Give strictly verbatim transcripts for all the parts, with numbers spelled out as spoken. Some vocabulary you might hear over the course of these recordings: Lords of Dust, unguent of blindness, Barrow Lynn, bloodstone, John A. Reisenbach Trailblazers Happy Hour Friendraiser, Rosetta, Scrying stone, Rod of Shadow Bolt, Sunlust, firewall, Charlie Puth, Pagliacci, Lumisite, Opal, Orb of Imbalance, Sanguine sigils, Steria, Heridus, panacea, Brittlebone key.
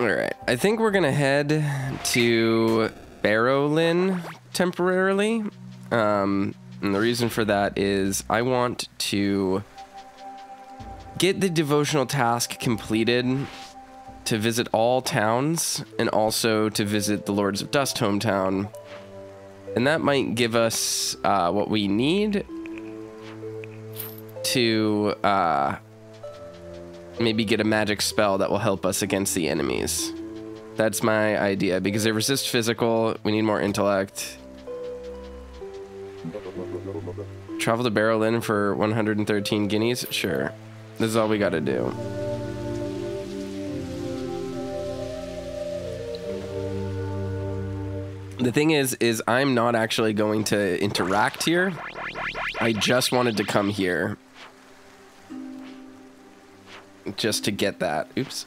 Alright, I think we're gonna head to Barrow Lynn temporarily. Um, and the reason for that is I want to get the devotional task completed to visit all towns and also to visit the Lords of Dust hometown. And that might give us uh, what we need to... Uh, maybe get a magic spell that will help us against the enemies. That's my idea, because they resist physical. We need more intellect. Travel to Barrow Lynn for one hundred thirteen guineas? Sure. This is all we gotta do. The thing is, is I'm not actually going to interact here. I just wanted to come here. Just to get that. Oops.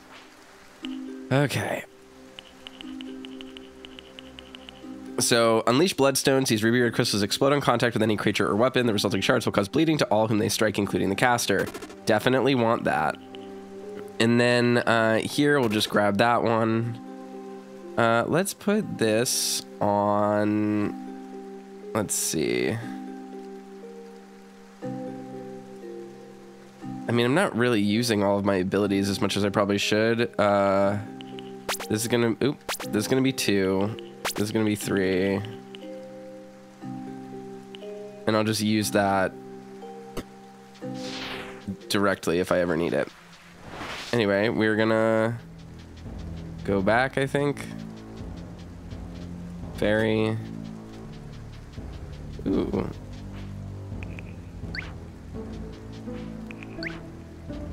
Okay. So, unleash bloodstones. These ruby red crystals explode on contact with any creature or weapon. The resulting shards will cause bleeding to all whom they strike, including the caster. Definitely want that. And then uh, here, we'll just grab that one. Uh, let's put this on... Let's see... I mean, I'm not really using all of my abilities as much as I probably should. Uh, this is gonna, oop, this is gonna be two. This is gonna be three. And I'll just use that directly if I ever need it. Anyway, we're gonna go back, I think. Very. Ooh.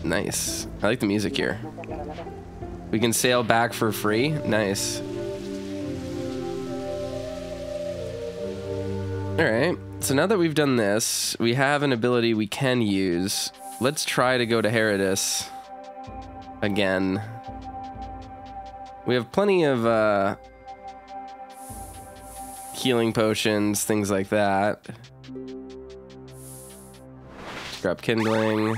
Nice. I like the music here. We can sail back for free. Nice. Alright, so now that we've done this, we have an ability we can use. Let's try to go to Heridus again. We have plenty of uh, healing potions, things like that. Let's grab kindling.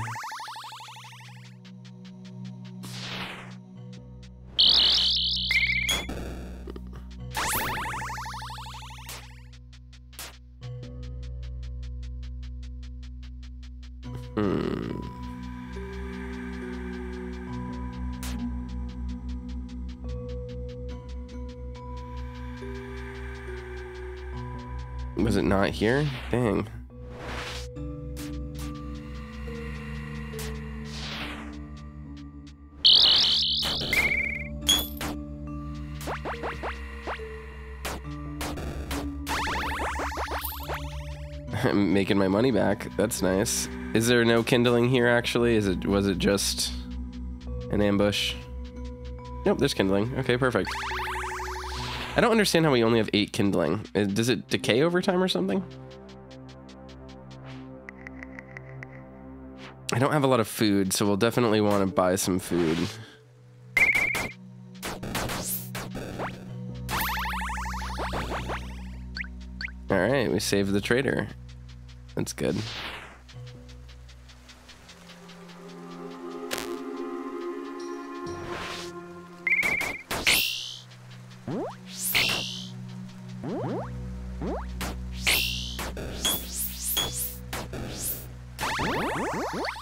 Was it not here? Dang. I'm making my money back. That's nice. Is there no kindling here actually? Is it was it just an ambush? Nope, there's kindling. Okay, perfect. I don't understand how we only have eight kindling. Does it decay over time or something? I don't have a lot of food, so we'll definitely want to buy some food. All right, we saved the trader. That's good.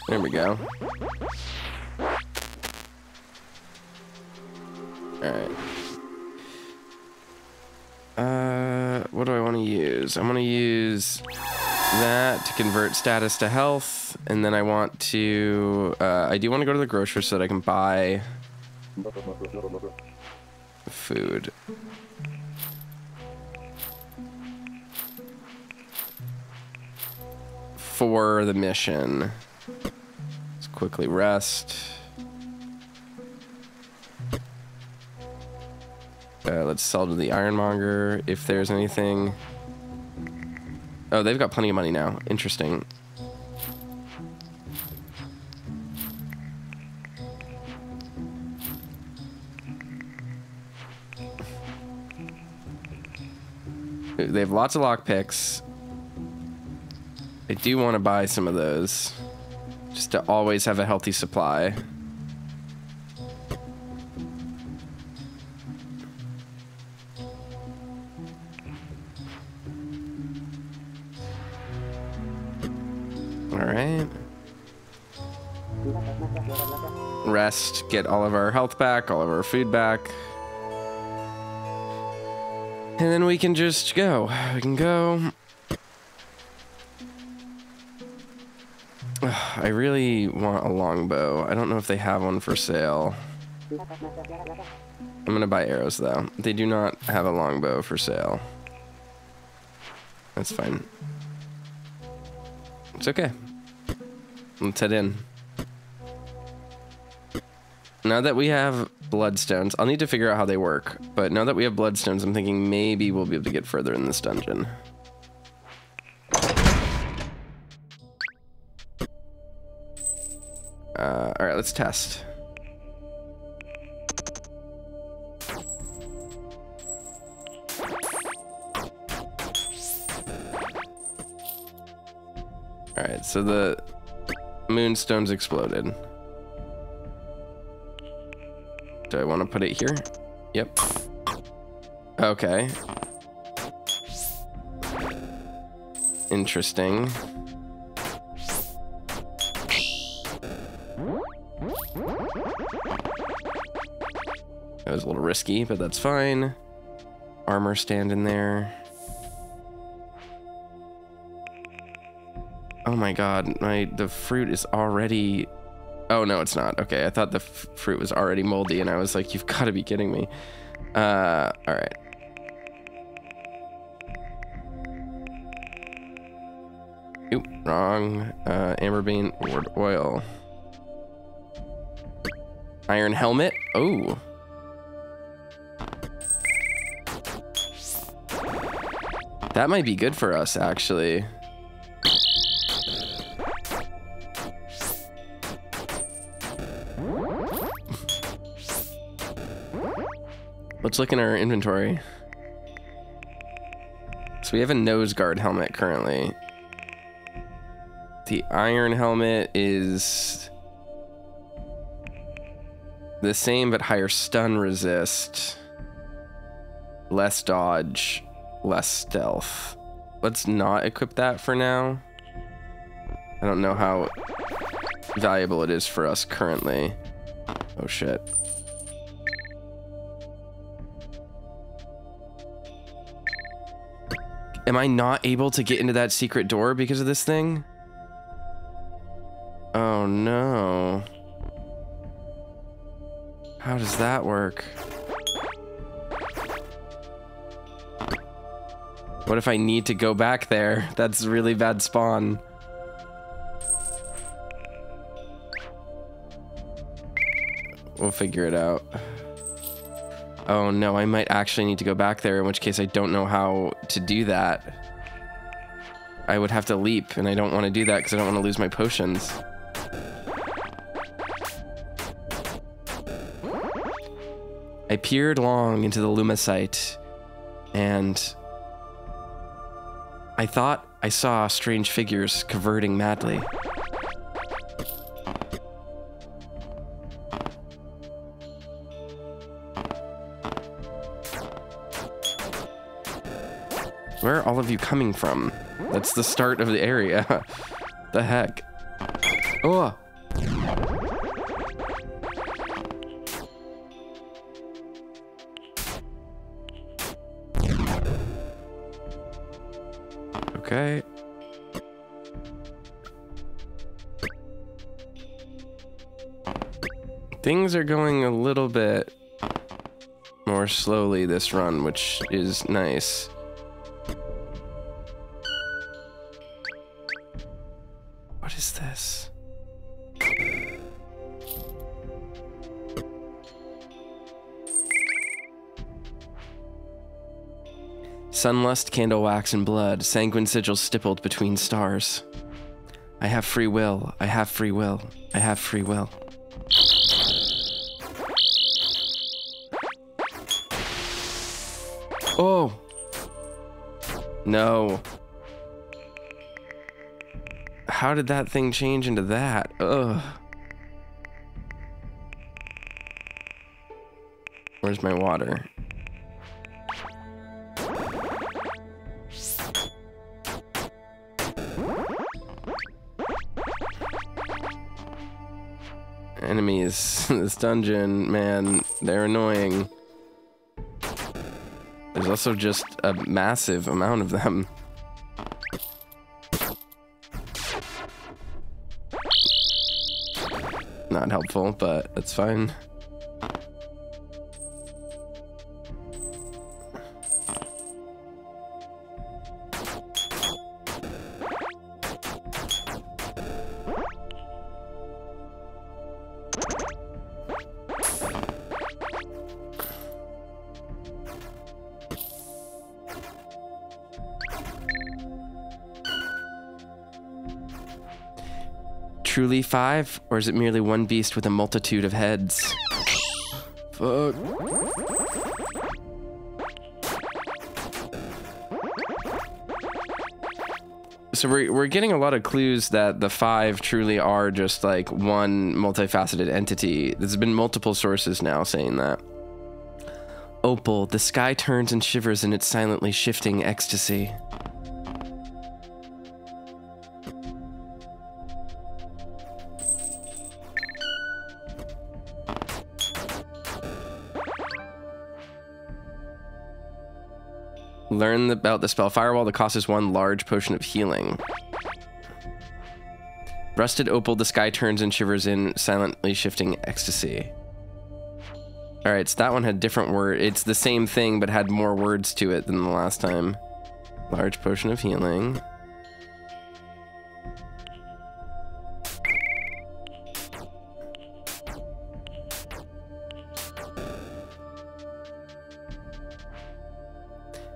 There we go. Alright. Uh, what do I want to use? I want to use that to convert status to health, and then I want to... Uh, I do want to go to the grocery so that I can buy... food. For the mission. Let's quickly rest. Uh, let's sell to the ironmonger if there's anything. Oh, they've got plenty of money now. Interesting. They have lots of lockpicks. I do want to buy some of those. just to always have a healthy supply. Alright. Rest, get all of our health back, all of our food back. And then we can just go. We can go. Ugh, I really want a longbow. I don't know if they have one for sale. I'm gonna buy arrows though. They do not have a longbow for sale. That's fine. It's okay. Let's head in. Now that we have bloodstones, I'll need to figure out how they work, but now that we have bloodstones, I'm thinking maybe we'll be able to get further in this dungeon. Uh, all right, let's test. All right, so the moonstones exploded. Do I want to put it here? Yep. Okay. Interesting. That was a little risky, but that's fine. Armor stand in there. Oh my god, my the fruit is already... Oh, no, it's not. Okay, I thought the f fruit was already moldy, and I was like, you've got to be kidding me. Uh, all right. Oop, wrong. Uh, Amberbean, ward oil. Iron helmet. Oh. That might be good for us, actually. Let's look in our inventory. So we have a nose guard helmet currently. The iron helmet is the same but higher stun resist, less dodge, less stealth. Let's not equip that for now. I don't know how valuable it is for us currently. Oh shit. Am I not able to get into that secret door because of this thing? Oh no. How does that work? What if I need to go back there? That's really bad spawn. We'll figure it out. Oh no, I might actually need to go back there, in which case I don't know how to do that. I would have to leap, and I don't want to do that because I don't want to lose my potions. I peered long into the Lumisite, and I thought I saw strange figures cavorting madly. Where are all of you coming from? That's the start of the area. The heck? Oh! Okay. Things are going a little bit more slowly this run, which is nice. What is this? Sunlust, candle wax, and blood, sanguine sigils stippled between stars. I have free will, I have free will, I have free will. Oh! No. How did that thing change into that? Ugh. Where's my water? Enemies in this dungeon, man, they're annoying. There's also just a massive amount of them. Not helpful, but that's fine. Truly five, or is it merely one beast with a multitude of heads? Fuck. So we're, we're getting a lot of clues that the five truly are just like one multifaceted entity. There's been multiple sources now saying that. Opal, the sky turns and shivers in its silently shifting ecstasy. Learn about the spell Firewall that costs one large potion of healing. Rusted Opal, the sky turns and shivers in silently shifting ecstasy. All right, so that one had different word. It's the same thing, but had more words to it than the last time. Large potion of healing.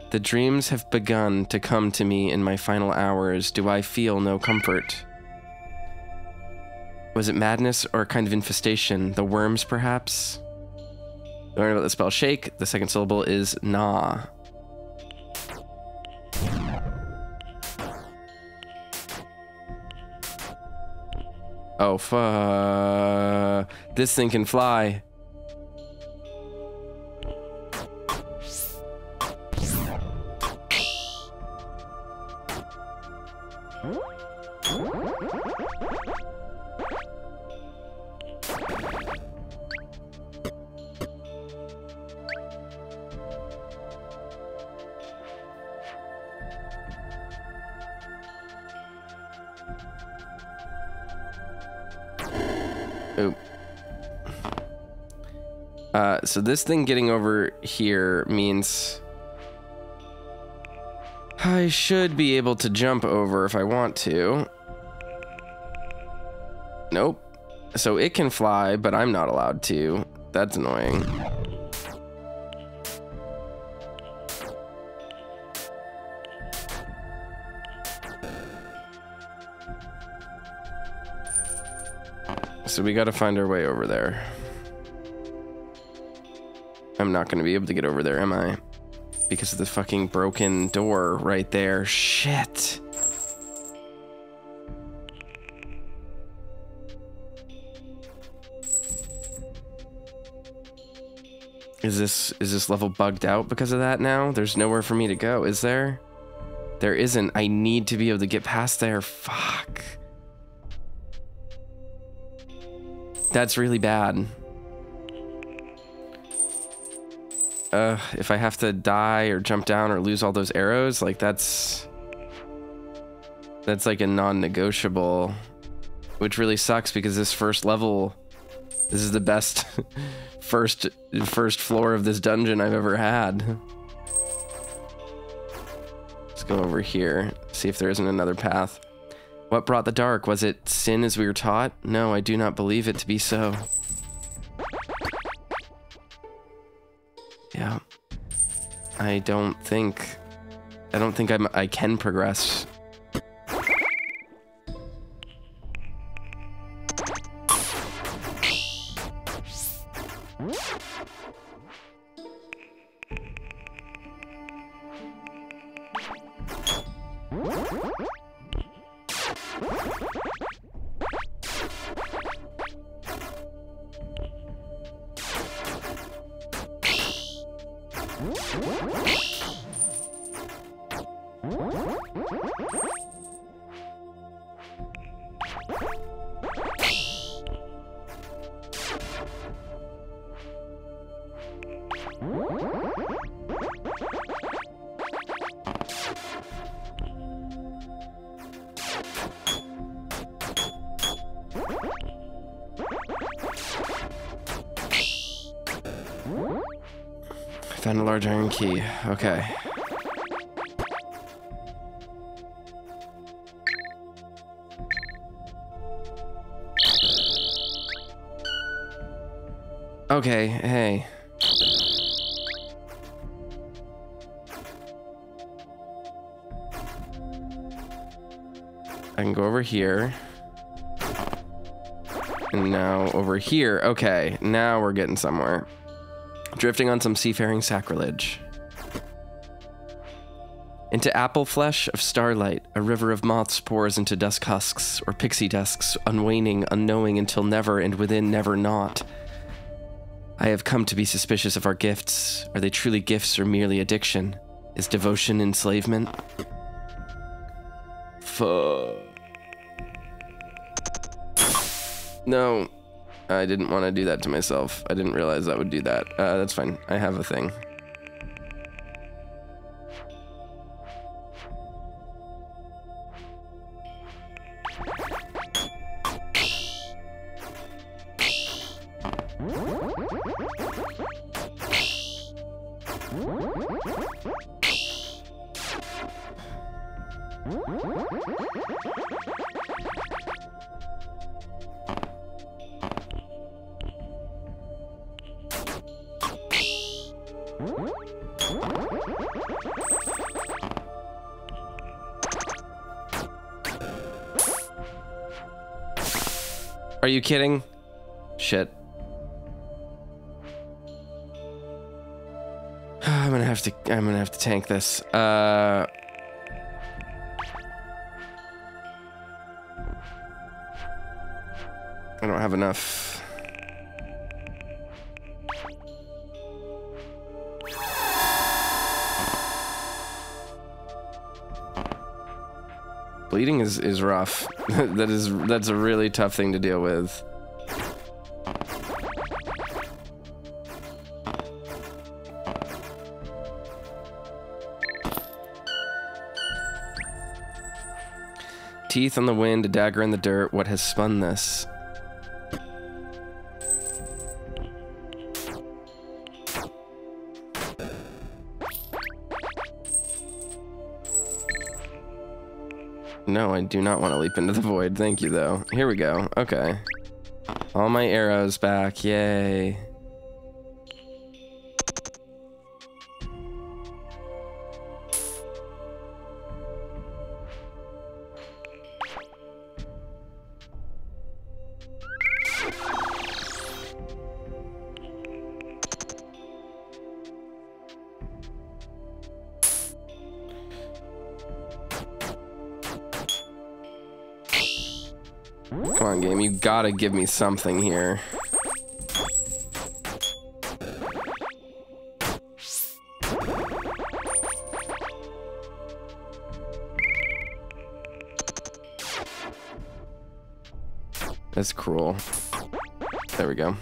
The dreams have begun to come to me in my final hours. Do I feel no comfort? Was it madness or a kind of infestation? The worms, perhaps? Learn about the spell Shake. The second syllable is Nah. Oh, fuck. This thing can fly. Uh, so this thing getting over here means I should be able to jump over if I want to. Nope. So it can fly, but I'm not allowed to. That's annoying. So we gotta find our way over there. I'm not going to be able to get over there, am I? Because of the fucking broken door right there. Shit. Is this is this level bugged out because of that now? There's nowhere for me to go, is there? There isn't. I need to be able to get past there. Fuck. That's really bad. Uh, if I have to die or jump down or lose all those arrows, like that's that's like a non-negotiable, which really sucks because this first level, this is the best first first floor of this dungeon I've ever had. Let's go over here, see if there isn't another path. What brought the dark? Was it sin as we were taught? No, I do not believe it to be so. Yeah, I don't think, I don't think I'm, I can progress. Found a large iron key. Okay. Okay, hey. I can go over here. And now over here. Okay, now we're getting somewhere. Drifting on some seafaring sacrilege. Into apple flesh of starlight, a river of moths pours into dusk husks, or pixie dusks, unwaning, unknowing until never and within never naught. I have come to be suspicious of our gifts. Are they truly gifts or merely addiction? Is devotion enslavement? Fuck. No. I didn't want to do that to myself. I didn't realize that would do that. Uh, that's fine. I have a thing. Are you kidding? Shit. I'm gonna have to I'm gonna have to tank this. Uh I don't have enough. Bleeding is, is rough. that is that's a really tough thing to deal with. Teeth on the wind, a dagger in the dirt. What has spun this? No, I do not want to leap into the void. Thank you, though. Here we go. Okay. All my arrows back. Yay. Gotta give me something here. That's cruel. There we go.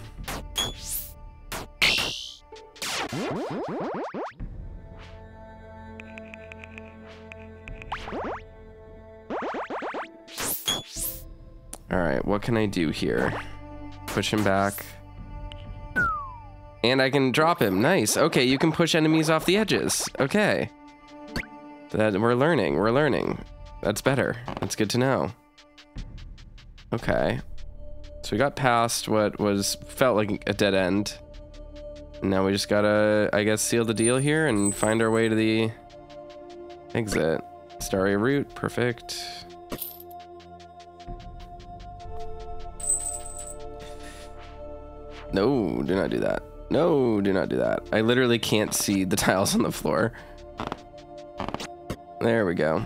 What can I do here? Push him back. And I can drop him. Nice. Okay, you can push enemies off the edges. Okay. That we're learning. We're learning. That's better. That's good to know. Okay. So we got past what was felt like a dead end. And now we just gotta, I guess, seal the deal here and find our way to the exit. Starry route. Perfect. No, do not do that. No, do not do that. I literally can't see the tiles on the floor. There we go.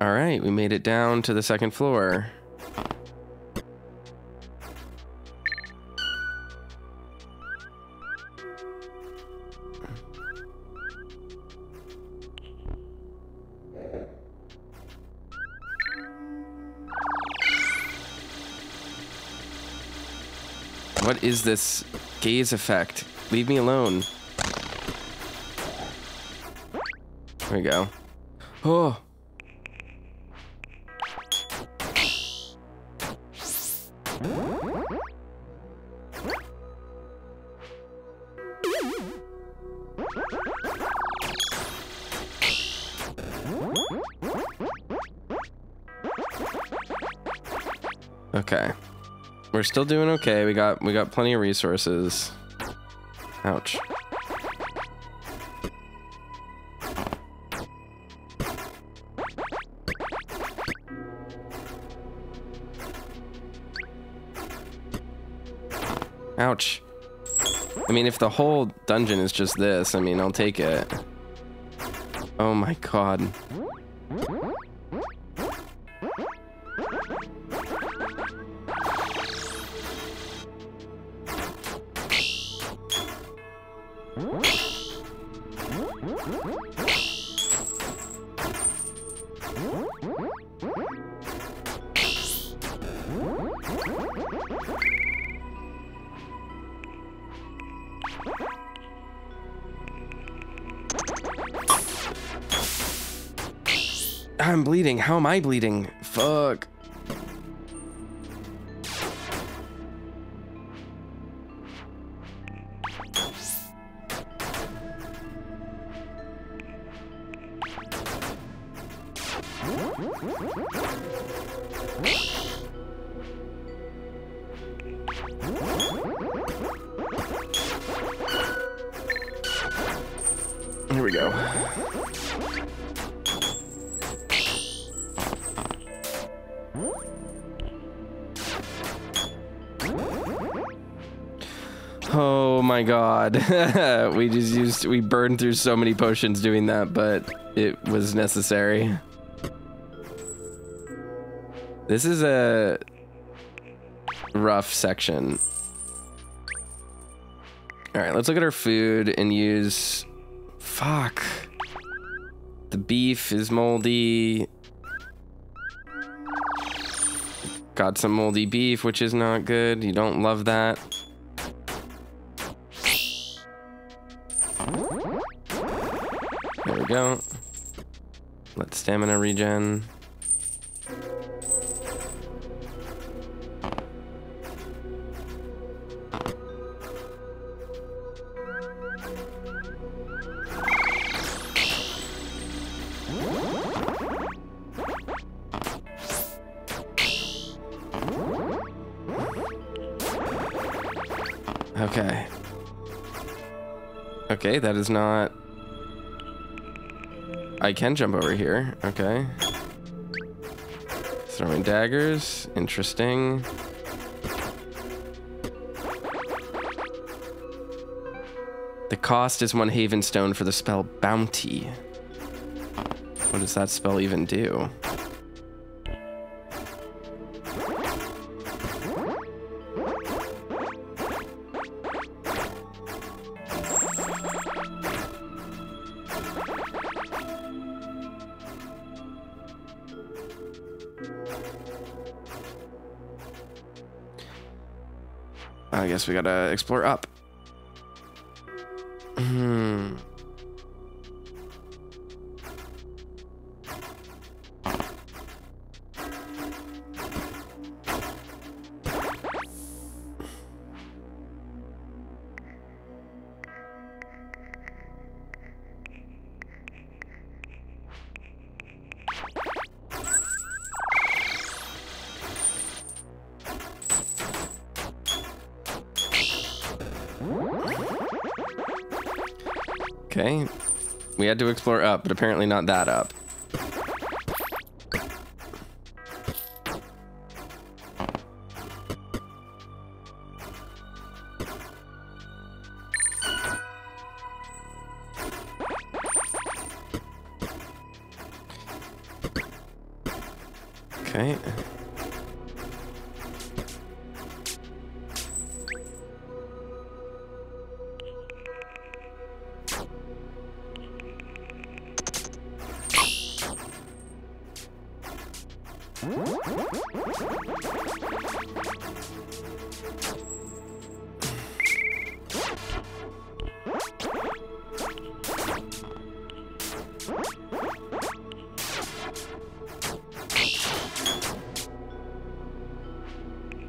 All right, we made it down to the second floor. What is this gaze effect? Leave me alone. There we go. Oh. Okay. We're still doing okay. We got we got plenty of resources. Ouch. Ouch. I mean, if the whole dungeon is just this, I mean, I'll take it. Oh my god. I'm bleeding. How am I bleeding? Fuck. Here we go. Oh my god. We just used we burned through so many potions doing that, but it was necessary. This is a rough section. All right, let's look at our food and use fuck. The beef is moldy. Got some moldy beef, which is not good. You don't love that. There we go. Let stamina regen. Okay. Okay, that is not... I can jump over here. Okay. Throwing daggers. Interesting. The cost is one Haven Stone for the spell Bounty. What does that spell even do? I guess we gotta explore up. Hmm. Okay, we had to explore up, but apparently not that up. Okay.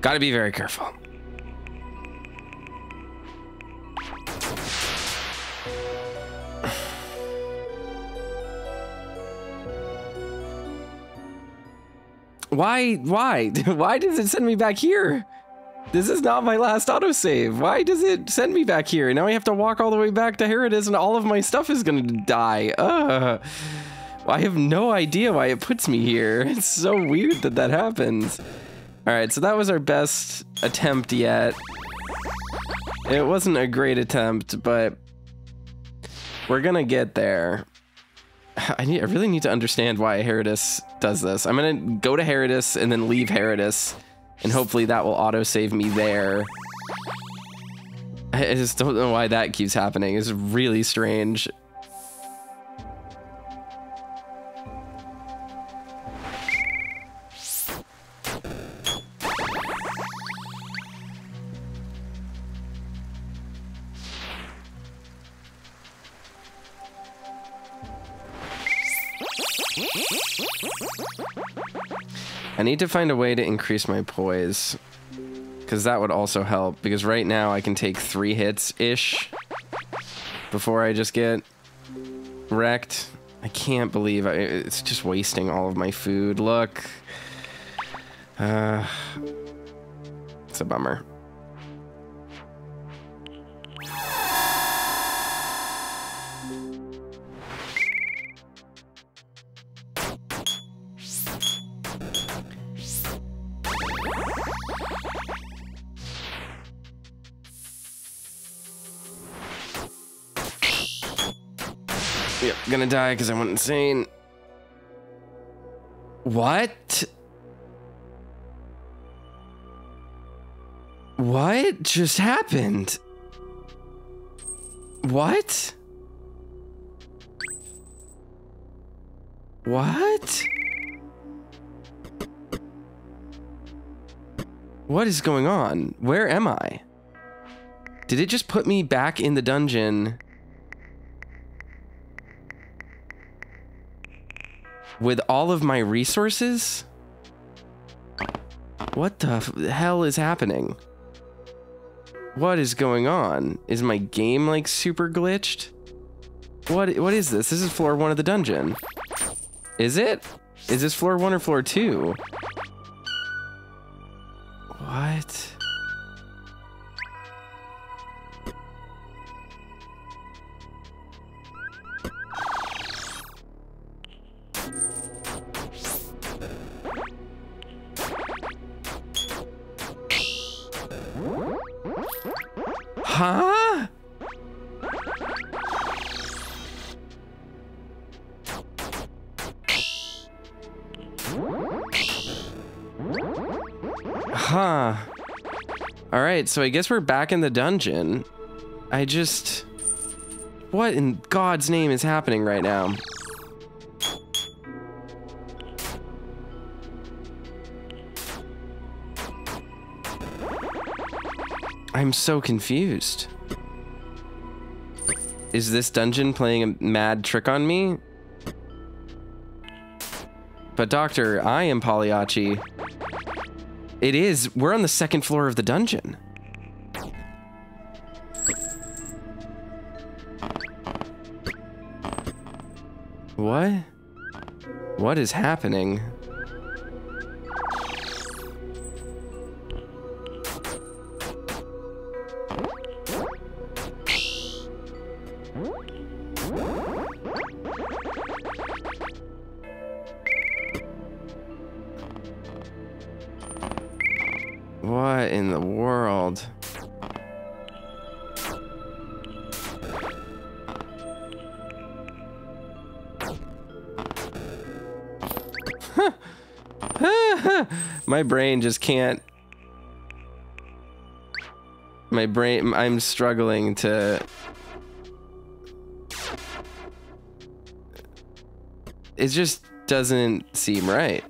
Gotta be very careful. Why? Why? Why does it send me back here? This is not my last autosave. Why does it send me back here? Now I have to walk all the way back to Heridus and all of my stuff is gonna die. Ugh. I have no idea why it puts me here. It's so weird that that happens. All right, so that was our best attempt yet. It wasn't a great attempt, but we're gonna get there. I need. I really need to understand why Heridus does this. I'm gonna go to Heridus and then leave Heridus, and hopefully that will auto-save me there. I just don't know why that keeps happening. It's really strange. I need to find a way to increase my poise, because that would also help, because right now I can take three hits-ish before I just get wrecked. I can't believe I, it's just wasting all of my food. Look. Uh, it's a bummer. Yep, gonna die because I went insane. What? What just happened? What? What? What is going on? Where am I? Did it just put me back in the dungeon? With all of my resources? What the f hell is happening? What is going on? Is my game like super glitched? What what is this? This is floor one of the dungeon. Is it? Is this floor one or floor two? What? Huh? Huh. All right, so I guess we're back in the dungeon. I just... What in God's name is happening right now? I'm so confused. Is this dungeon playing a mad trick on me? But Doctor, I am Pagliacci. It is. We're on the second floor of the dungeon. What? What is happening? What in the world? My brain just can't. My brain, I'm struggling to. It just doesn't seem right.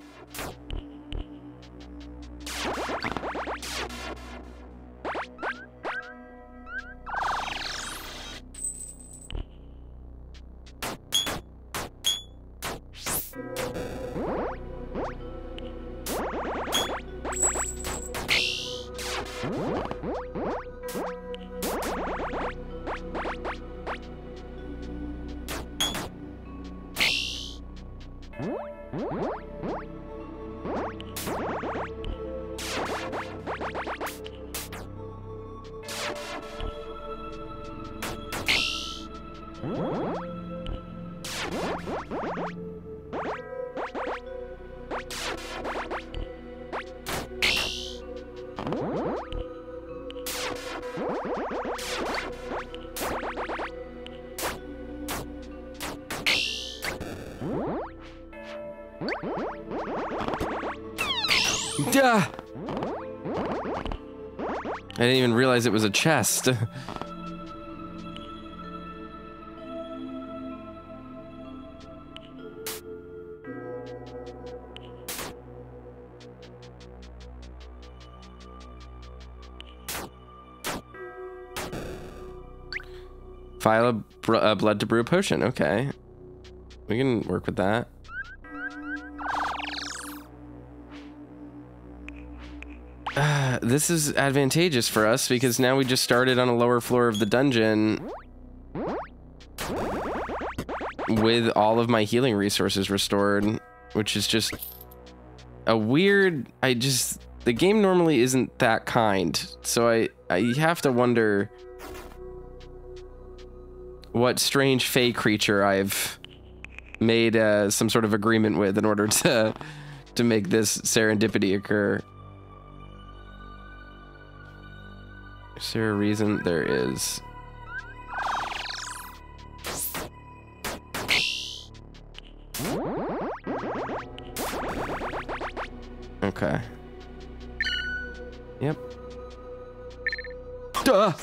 Duh. I didn't even realize it was a chest. File a br uh, blood to brew potion. Okay. We can work with that. Uh, this is advantageous for us because now we just started on a lower floor of the dungeon with all of my healing resources restored, which is just a weird... I just... The game normally isn't that kind. So I, I have to wonder... what strange fey creature I've made uh, some sort of agreement with in order to to make this serendipity occur. Is there a reason? There is. Okay. Yep. Duh!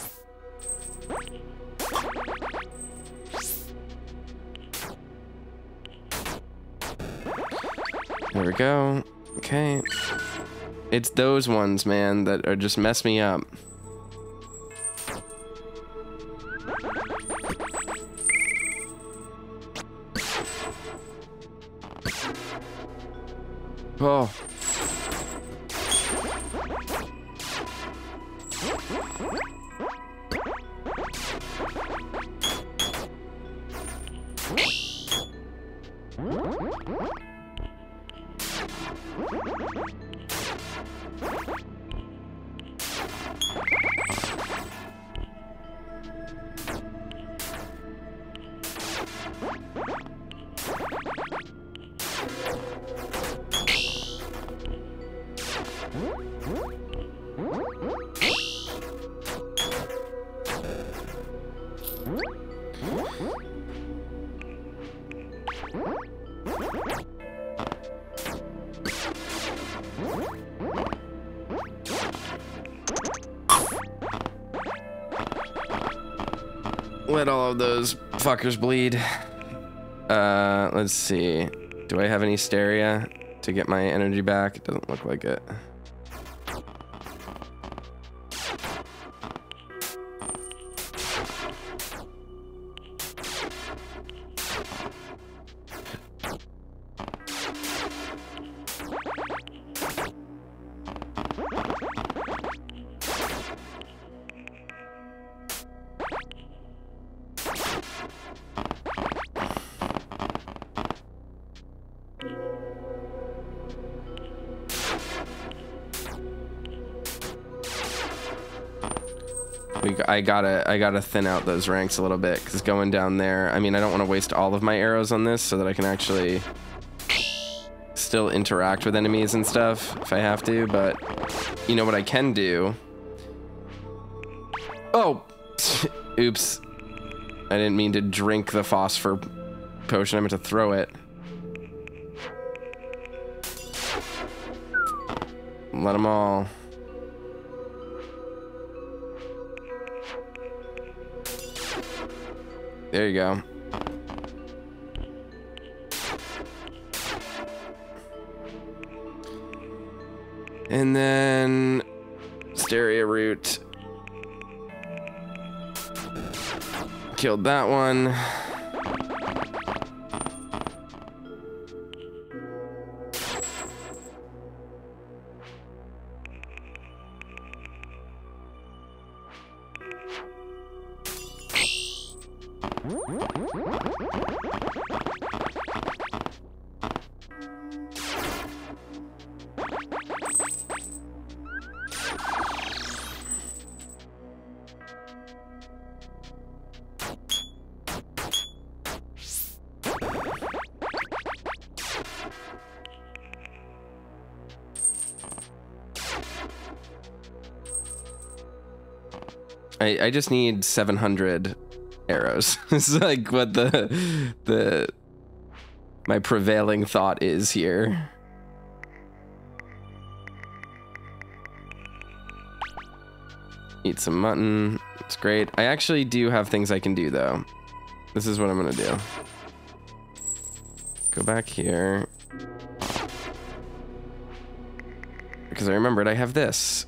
There we go. Okay. It's those ones, man, that are just mess me up. Oh. Let all of those fuckers bleed. Uh, let's see. Do I have any Steria to get my energy back? It doesn't look like it. I gotta, I gotta thin out those ranks a little bit, because going down there, I mean, I don't want to waste all of my arrows on this so that I can actually still interact with enemies and stuff if I have to, but you know what I can do? Oh! Oops. I didn't mean to drink the phosphor potion, I meant to throw it. Let them all... There you go. And then Steria root. Killed that one. I, I just need seven hundred arrows. It's like what the the my prevailing thought is here. Eat some mutton. It's great. I actually do have things I can do, though. This is what I'm gonna do. Go back here. Because I remembered I have this.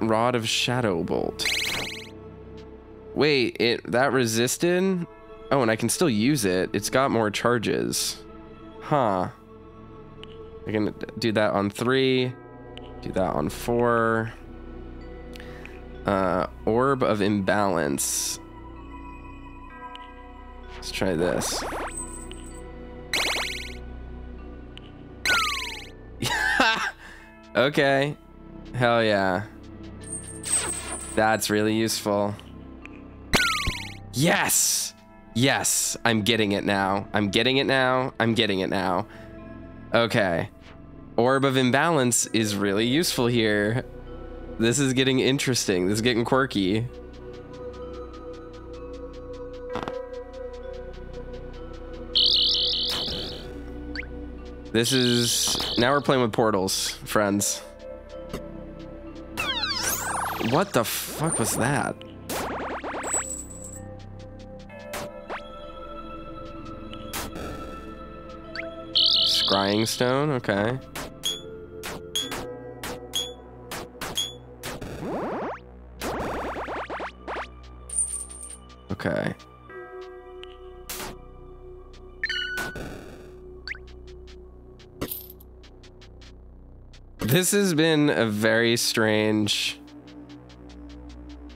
Rod of Shadow Bolt. Wait, it that resisted? Oh, and I can still use it. It's got more charges. Huh. I can do that on three. Do that on four. Uh, Orb of Imbalance. Let's try this. Okay. Hell yeah. That's really useful. Yes! Yes, I'm getting it now. I'm getting it now. I'm getting it now. Okay. Orb of Imbalance is really useful here. This is getting interesting. This is getting quirky. This is... Now we're playing with portals, friends. What the fuck was that? Scrying stone, okay. Okay. This has been a very strange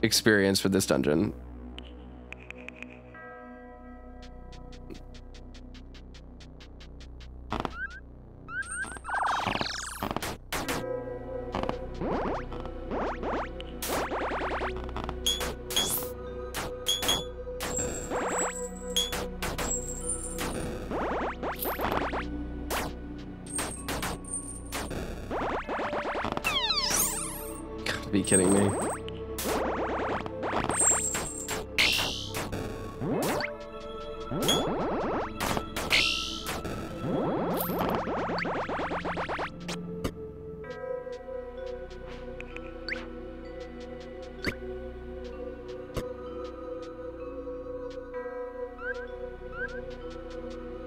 experience with this dungeon. Be kidding me.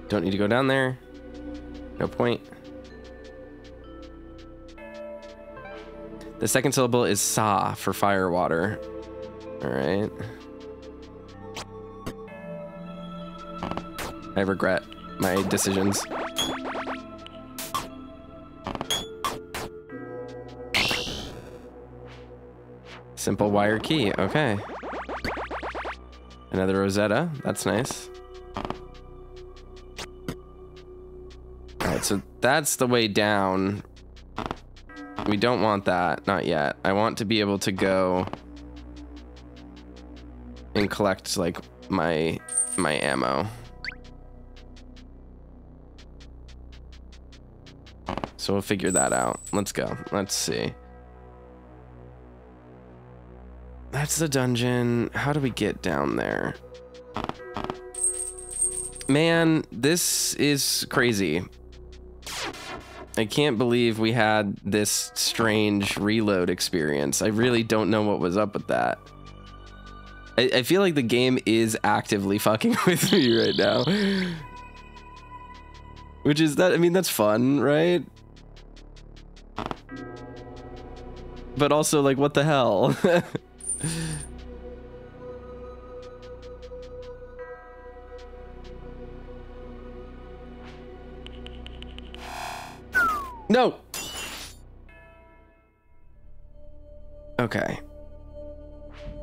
Don't need to go down there. No point. The second syllable is sa for fire water. All right. I regret my decisions. Simple wire key. Okay. Another Rosetta. That's nice. All right. So that's the way down. We don't want that. Not yet. I want to be able to go and collect like my my ammo. So we'll figure that out. Let's go. Let's see. That's the dungeon. How do we get down there? Man, this is crazy. I can't believe we had this strange reload experience. I really don't know what was up with that. I, I feel like the game is actively fucking with me right now. Which is that, I mean, that's fun, right? But also, like, what the hell? No. Okay.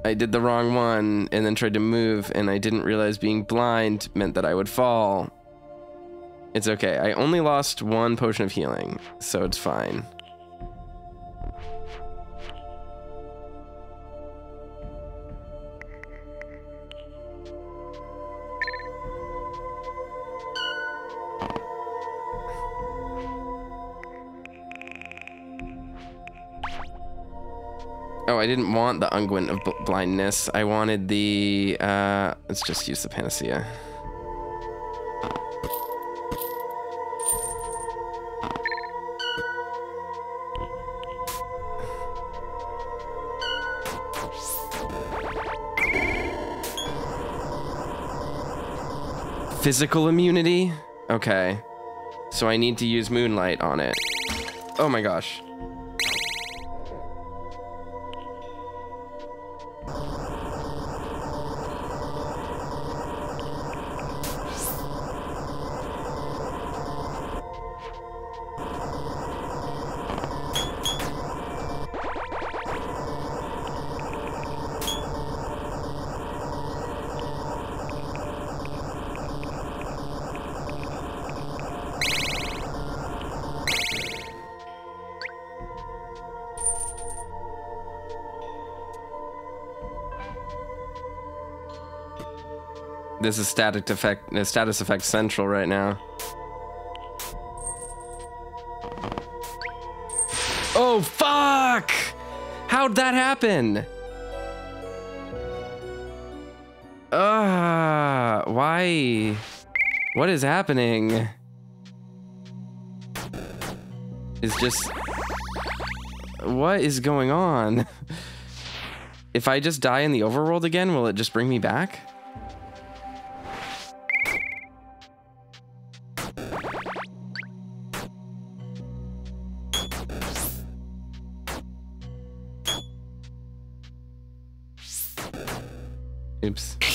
I did the wrong one and then tried to move and I didn't realize being blind meant that I would fall. It's okay. I only lost one potion of healing, so it's fine. Oh, I didn't want the unguent of blindness. I wanted the... Uh, let's just use the panacea. Physical immunity? Okay. So I need to use moonlight on it. Oh my gosh. This is static effect, uh, status effect central right now. Oh, fuck! How'd that happen? Ah, uh, why? What is happening? It's just... What is going on? If I just die in the overworld again, will it just bring me back? Oops. I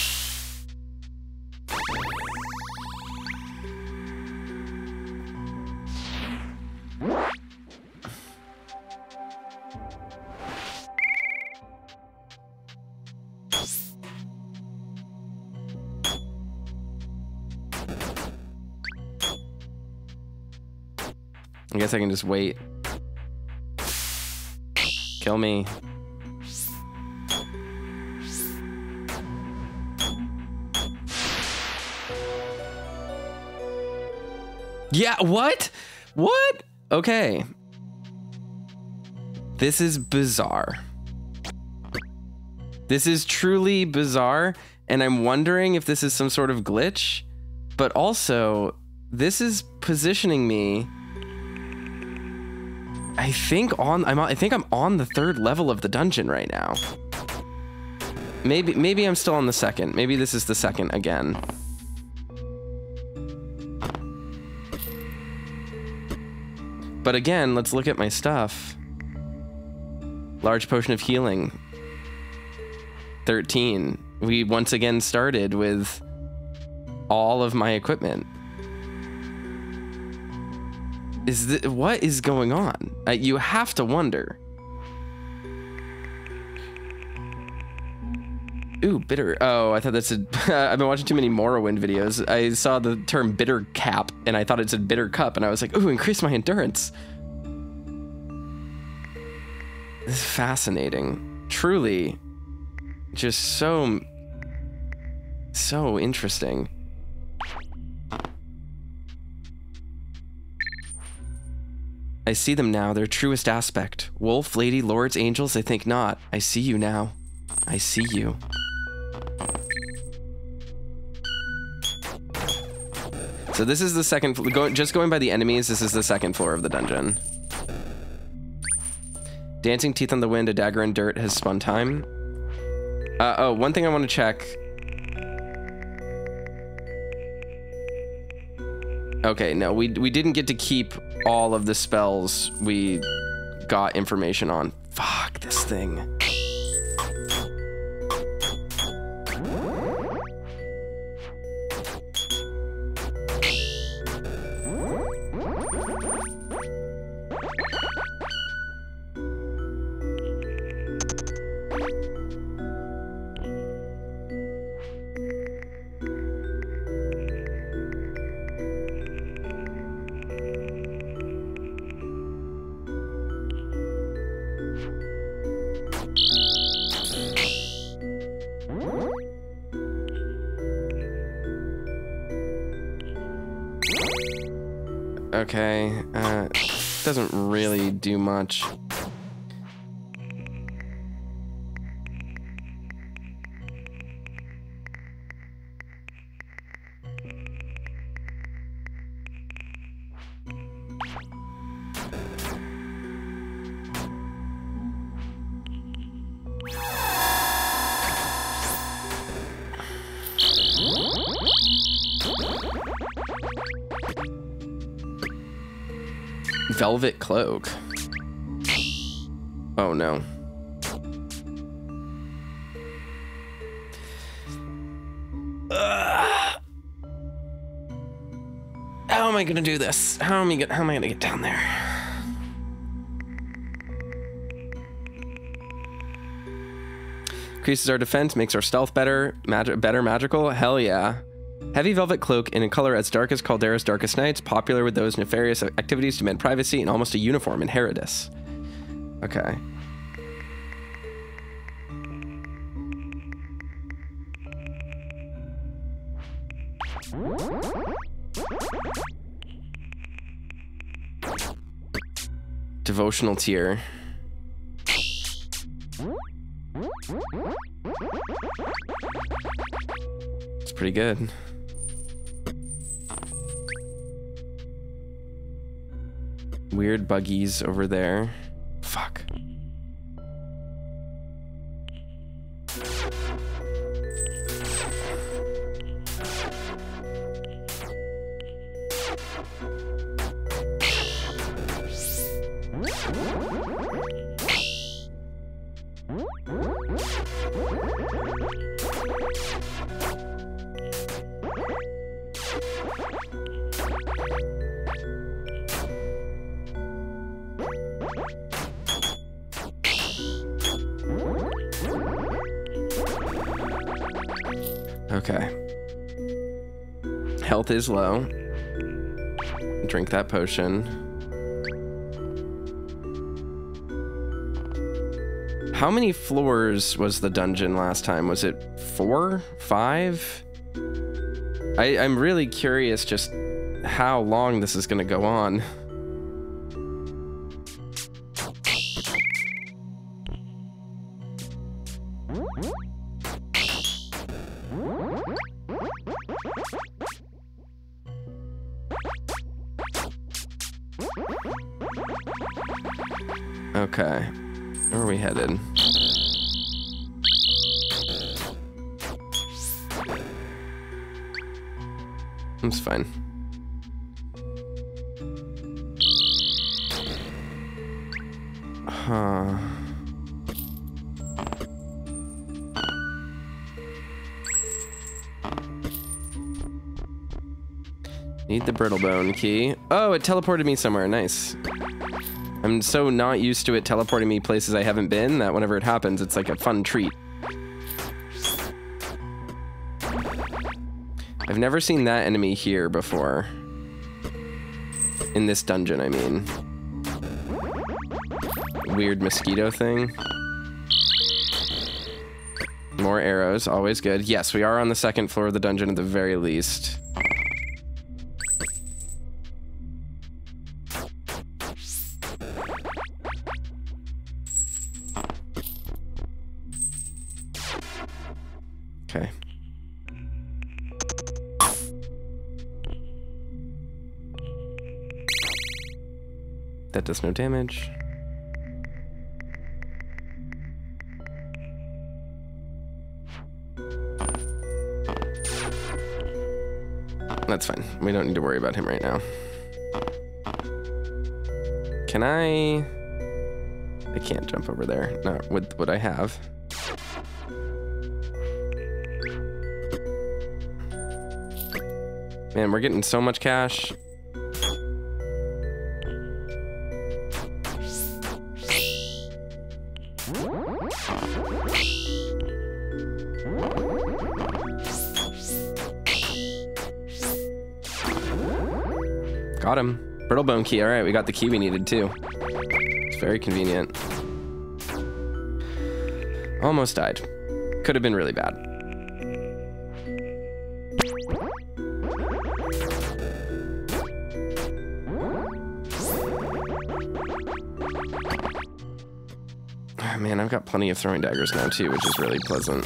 guess I can just wait. Kill me. Yeah, what? What? Okay. This is bizarre. This is truly bizarre, and I'm wondering if this is some sort of glitch, but also, this is positioning me... I think on, I'm on, I think I'm on the third level of the dungeon right now. Maybe, maybe I'm still on the second. Maybe this is the second again. But again, let's look at my stuff. Large potion of healing. thirteen. We once again started with all of my equipment. Is this, what is going on? Uh, you have to wonder. Ooh, bitter. Oh, I thought that said, I've been watching too many Morrowind videos. I saw the term bitter cap and I thought it said bitter cup and I was like, ooh, increase my endurance. This is fascinating. Truly just so, so interesting. I see them now, their truest aspect. Wolf, lady, lords, angels, I think not. I see you now. I see you. So this is the second, go, just going by the enemies, this is the second floor of the dungeon. Dancing teeth on the wind, a dagger in dirt has spun time. Uh, oh, one thing I want to check. Okay, no, we, we didn't get to keep all of the spells we got information on. Fuck this thing. Okay, uh, doesn't really do much. Velvet cloak. Oh no. Ugh. How am I gonna do this? How am I gonna, how am I gonna get down there? Increases our defense, makes our stealth better, magic better magical. Hell yeah. Heavy velvet cloak in a color as dark as Caldera's darkest nights, popular with those nefarious activities, demand privacy, and almost a uniform in Heridus. Okay. Devotional tier. It's pretty good. Weird buggies over there. Fuck. Is low. Drink that potion. How many floors was the dungeon last time? Was it four? Five? I, I'm really curious just how long this is gonna go on. Okay, where are we headed? That's fine. Huh. Need the Brittlebone key. Oh, it teleported me somewhere. Nice. I'm so not used to it teleporting me places I haven't been that whenever it happens, it's like a fun treat. I've never seen that enemy here before. In this dungeon, I mean. Weird mosquito thing. More arrows, always good. Yes, we are on the second floor of the dungeon at the very least. Does no damage. That's fine. We don't need to worry about him right now. Can I? I can't jump over there. Not with what I have. Man, we're getting so much cash. Got him. Brittlebone key. All right, we got the key we needed too. It's very convenient. Almost died. Could have been really bad. Oh, man, I've got plenty of throwing daggers now too, which is really pleasant.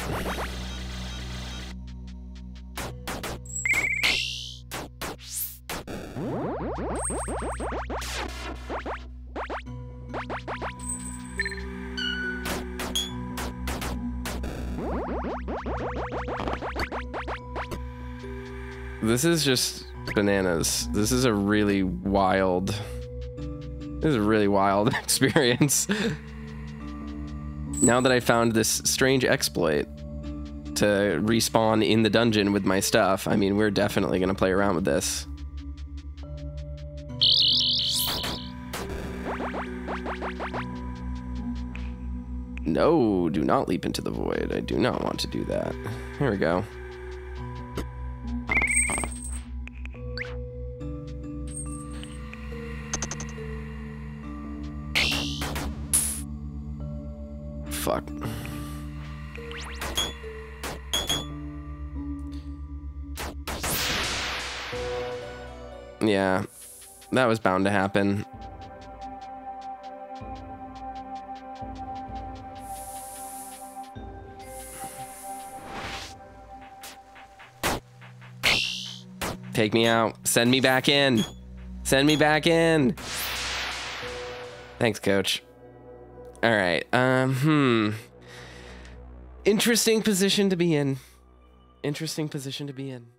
This is just bananas. This is a really wild It was a really wild experience. Now that I found this strange exploit to respawn in the dungeon with my stuff, I mean, we're definitely going to play around with this. No, do not leap into the void. I do not want to do that. Here we go. Fuck. Yeah, that was bound to happen. Take me out. Send me back in. Send me back in. Thanks, coach. All right. Um, hmm. Interesting position to be in. Interesting position to be in.